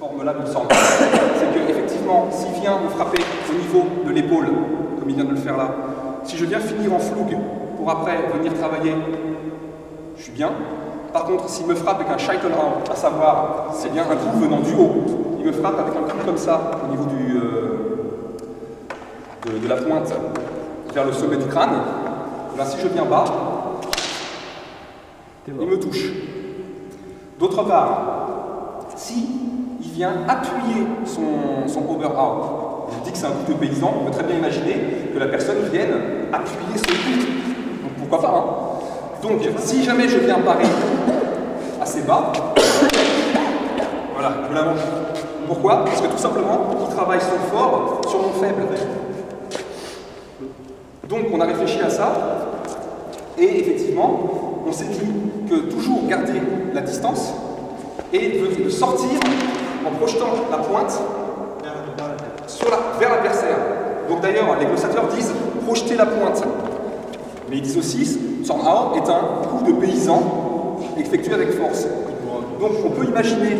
forme-là me semble. C'est qu'effectivement, s'il vient me frapper au niveau de l'épaule, comme il vient de le faire là, si je viens finir en flougue pour après venir travailler, je suis bien. Par contre, s'il me frappe avec un Scheitelhau, à savoir, c'est bien un coup venant du haut, il me frappe avec un coup comme ça, au niveau du, de la pointe, vers le sommet du crâne, ben, si je viens bas, il me touche. D'autre part, si il vient appuyer son Oberhau, je dis que c'est un coup de paysan, on peut très bien imaginer que la personne vienne appuyer son coup. Donc pourquoi pas, hein. Donc, si jamais je viens parer assez bas, voilà, je la mange. Pourquoi? Parce que tout simplement, il travaille son fort sur mon faible. Donc, on a réfléchi à ça, et effectivement, on s'est dit que toujours garder la distance et de sortir en projetant la pointe vers l'adversaire. Donc, d'ailleurs, les glossateurs disent projeter la pointe. Mais ils disent aussi, Zornhau est un coup de paysan effectué avec force. Donc on peut imaginer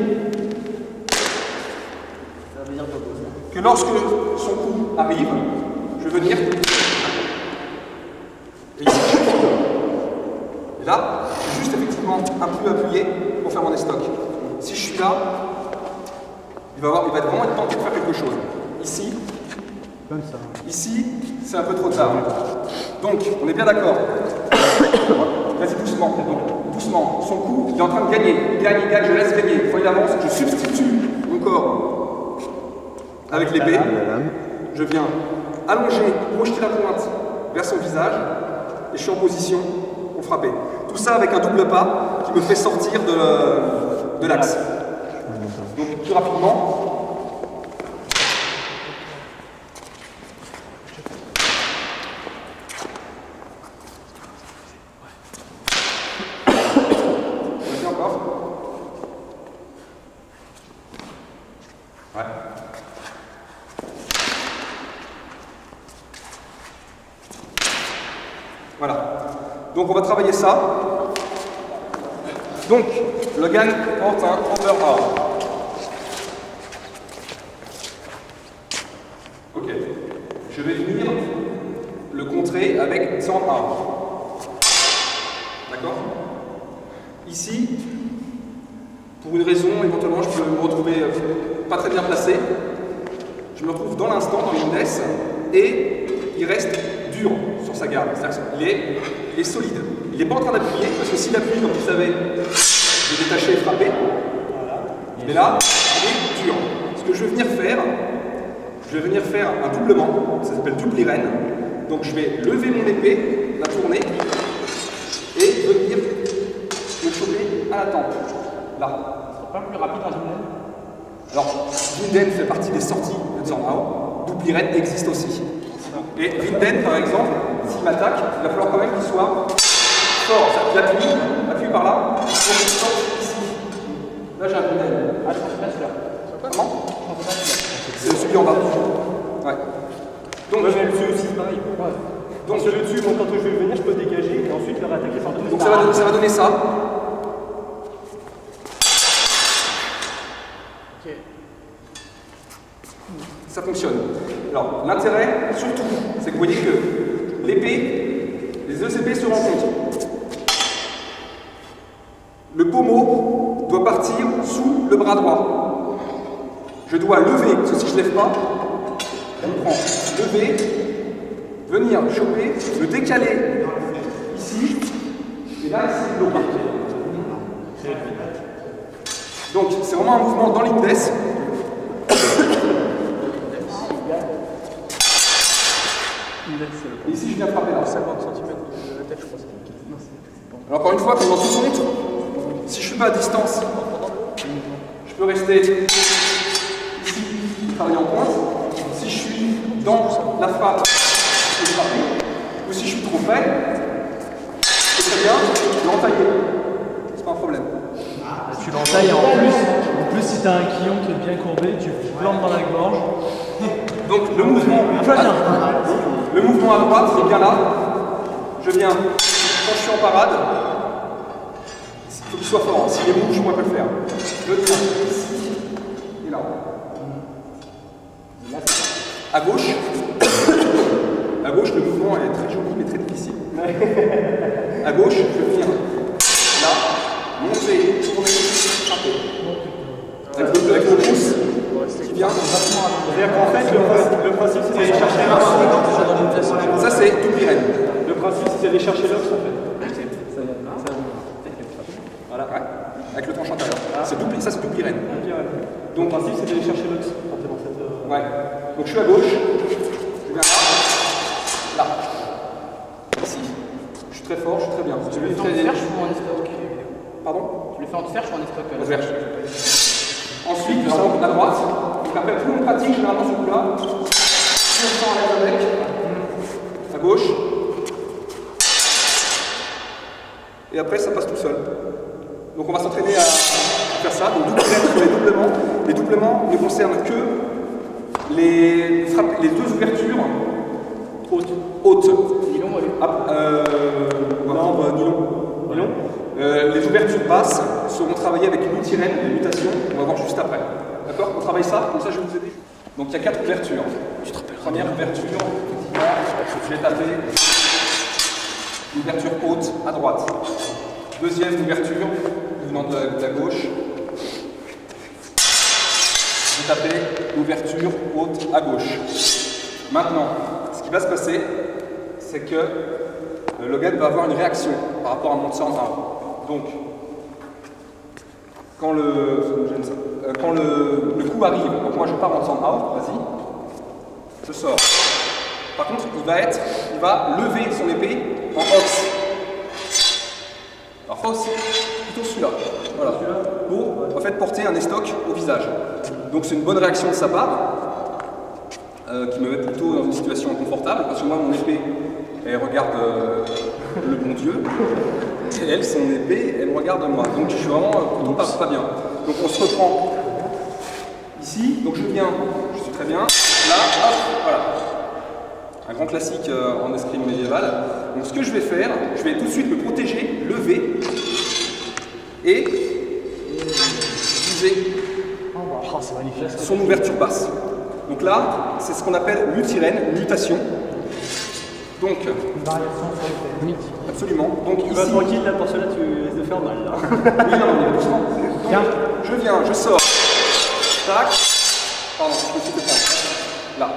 que lorsque son coup arrive, je vais venir. Et ici, et là, je suis juste effectivement un peu appuyé pour faire mon estoc. Si je suis là, il va vraiment être tenté de faire quelque chose. Ici. Comme ça. Ici, c'est un peu trop tard. Donc, on est bien d'accord. Vas-y doucement. Donc, doucement. Son coup, il est en train de gagner. Il gagne, je laisse gagner. Quand il avance, je substitue mon corps avec l'épée. Je viens allonger, projeter la pointe vers son visage. Et je suis en position pour frapper. Tout ça avec un double pas qui me fait sortir de l'axe. Donc, plus rapidement. Donc on va travailler ça. Donc le gang porte un Oberhau. Ok. Je vais venir le contrer avec Zornhau. D'accord? Ici, pour une raison, éventuellement je peux me retrouver pas très bien placé. Je me retrouve dans l'instant, dans une laisse, et il reste dur sur sa garde. C'est-à-dire qu'il est solide. Il n'est pas en train d'appuyer, parce que s'il appuie, comme vous savez, de détacher et frapper. Voilà. Mais là, il est dur. Ce que je vais venir faire, un doublement, ça s'appelle Duplieren. Donc je vais lever mon épée, la tourner, et venir le choper à la tempe. Là. C'est pas plus rapide en Winden? Alors, Winden fait partie des sorties de Zornhau. Duplieren existe aussi. Et Winden, par exemple, s'il m'attaque, il va falloir quand même qu'il soit fort. Il appuie par là, pour qu'il sorte ici. Là, j'ai un Winden. Ah, je ne peux pas celui-là. Comment? C'est celui en bas. Ouais. Donc, je vais le dessus aussi, c'est pareil. Ouais. Donc, je vais le dessus, bon, quand je vais venir, je peux dégager et ensuite le réattaquer par deux. Donc, ça va donner ça. Ok. Ça fonctionne. Alors, l'intérêt, surtout, c'est que vous voyez que l'épée, les deux épées se rencontrent. Le pommeau doit partir sous le bras droit. Je dois lever, parce que si je ne lève pas, on me prend. Lever, venir choper, le décaler ici, et là, ici, le bloquer. Donc, c'est vraiment un mouvement dans l'indesse. Et ici, je viens frapper là. 50 cm de la tête, je crois. Alors, encore une fois, pendant tout son compte, si je suis pas à distance, je peux rester ici, travailler en pointe. Si je suis dans la frappe, je peux frapper. Ou si je suis trop près, c'est très bien, je peux l'entailler. C'est pas un problème. Ah, tu l'entailles en plus, si tu as un quillon qui est bien courbé, tu plantes dans la gorge. Donc, le mouvement. Le mouvement à droite, c'est bien là. Je viens, quand je suis en parade, il faut qu'il soit fort. S'il est mou, je ne pourrais pas le faire. Je tiens ici et là. À gauche, le mouvement est très joli mais très difficile. À gauche, je vais venir là, monter, tourner, frapper. Avec le pouce qui vient. C'est-à-dire qu'en fait, le principe c'est d'aller chercher l'os. Ça c'est Duplieren. Le principe c'est d'aller chercher l'os en fait. Voilà, ouais. Avec le tranchant intérieur. Ça c'est Duplieren. Donc le principe c'est d'aller chercher l'os. Ouais. Donc je suis à gauche, je viens là, ici. Je suis très fort, je suis très bien. Tu le fais en serche ou en escroc? Pardon? Tu le fais en serche ou en escroc? En serche. Ensuite, nous allons à droite. Donc après, plus on pratique, généralement ce coup-là, plus on s'enlève le bec, à gauche. Et après, ça passe tout seul. Donc on va s'entraîner à faire ça. Donc doublement. Les doublements ne concernent que les deux ouvertures hautes. Nylon, oui. Non, bah, nylon. Nylon. Les ouvertures basses seront travaillées avec Mutieren, les mutations, on va voir juste après. D'accord? On travaille ça, comme ça je vais vous aider. Donc il y a 4 ouvertures. Première ouverture, je vais taper. L'ouverture haute à droite. Deuxième ouverture, venant de la gauche. Taper l'ouverture haute à gauche. Maintenant, ce qui va se passer, c'est que le gars va avoir une réaction par rapport à mon Zornhau. Donc, quand le coup arrive, donc moi je pars en Zornhau, vas-y, je sors. Par contre, il va lever son épée en hox. Alors hox, plutôt celui-là. Voilà. Pour en fait porter un estoc au visage. Donc c'est une bonne réaction de sa part, qui me met plutôt dans une situation inconfortable, parce que moi mon épée, elle regarde le bon Dieu, et elle, son épée, elle me regarde moi. Donc je suis vraiment plutôt pas bien. Donc on se reprend ici, donc je viens, je suis très bien, là, hop, voilà. Un grand classique en escrime médiévale. Donc ce que je vais faire, je vais tout de suite me protéger, lever, et viser. Oh, son ouverture basse. Donc là, c'est ce qu'on appelle Mutieren, mutation. Donc, absolument. Donc tu vas tranquille là pour cela, tu risques de faire mal là. Oui, non, non, je viens, je sors. Tac. Pardon, je me suis fait là.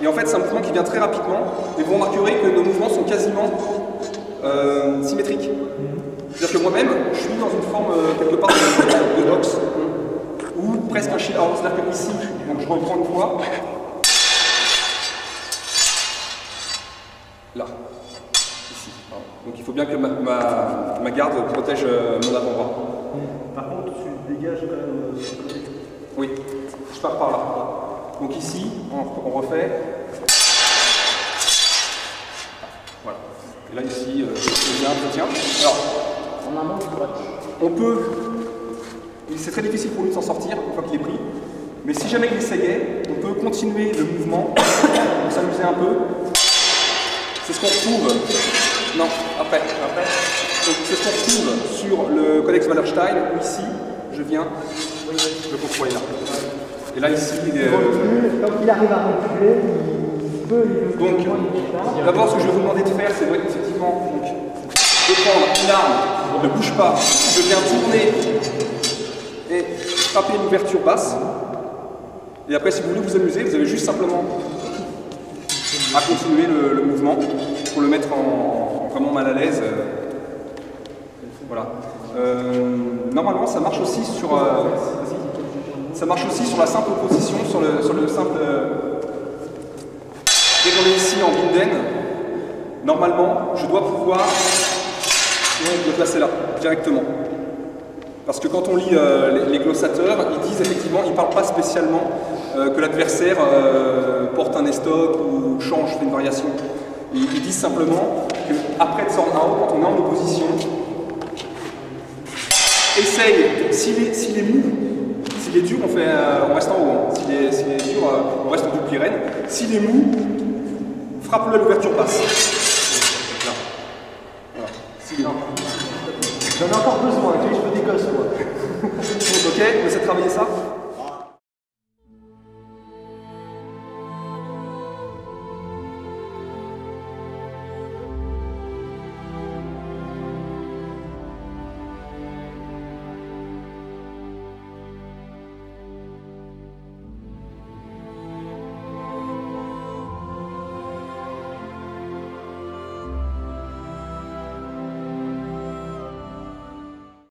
Et en fait, c'est un mouvement qui vient très rapidement. Et vous remarquerez que nos mouvements sont quasiment symétriques. C'est-à-dire que moi-même, je suis dans une forme quelque part de boxe. Ou presque un Schielhau, c'est-à-dire que ici, donc je reprends une fois. Là, ici. Donc il faut bien que ma garde protège mon avant-bras. Par contre, tu dégages quand même. Oui, je pars par là. Donc ici, on refait. Voilà. Et là, ici, je viens, je tiens. Alors, on a un manque de droite. On peut. C'est très difficile pour lui de s'en sortir une fois qu'il est pris. Mais si jamais il essayait, on peut continuer le mouvement, s'amuser un peu. C'est ce qu'on retrouve. Non, après. C'est ce qu'on retrouve sur le codex Wallerstein. Ici, je viens, je contrôle là. Et là, ici, il est. Quand il arrive à reculer, il peut. Donc, d'abord, ce que je vais vous demander de faire, c'est effectivement de prendre une arme, ne bouge pas, je viens tourner. Et frapper une ouverture basse. Et après, si vous voulez vous amuser, vous avez juste simplement à continuer le mouvement pour le mettre en vraiment mal à l'aise. Voilà. Normalement, ça marche aussi sur la simple position, sur le simple. Dès qu'on est ici en Winden, normalement, je dois pouvoir me placer là directement. Parce que quand on lit les glossateurs, ils disent effectivement, ils ne parlent pas spécialement que l'adversaire porte un estoc ou change, fait une variation. Ils disent simplement qu'après Zornhau, quand on est en opposition, essaye, s'il est mou, s'il est dur, on reste en haut, hein. S'il est dur, on reste en Duplieren. S'il est mou, frappe-le à l'ouverture basse. Voilà. S'il est mou. J'en ai encore besoin, je peux décoller ce bois. Ok, vous essayez de travailler ça?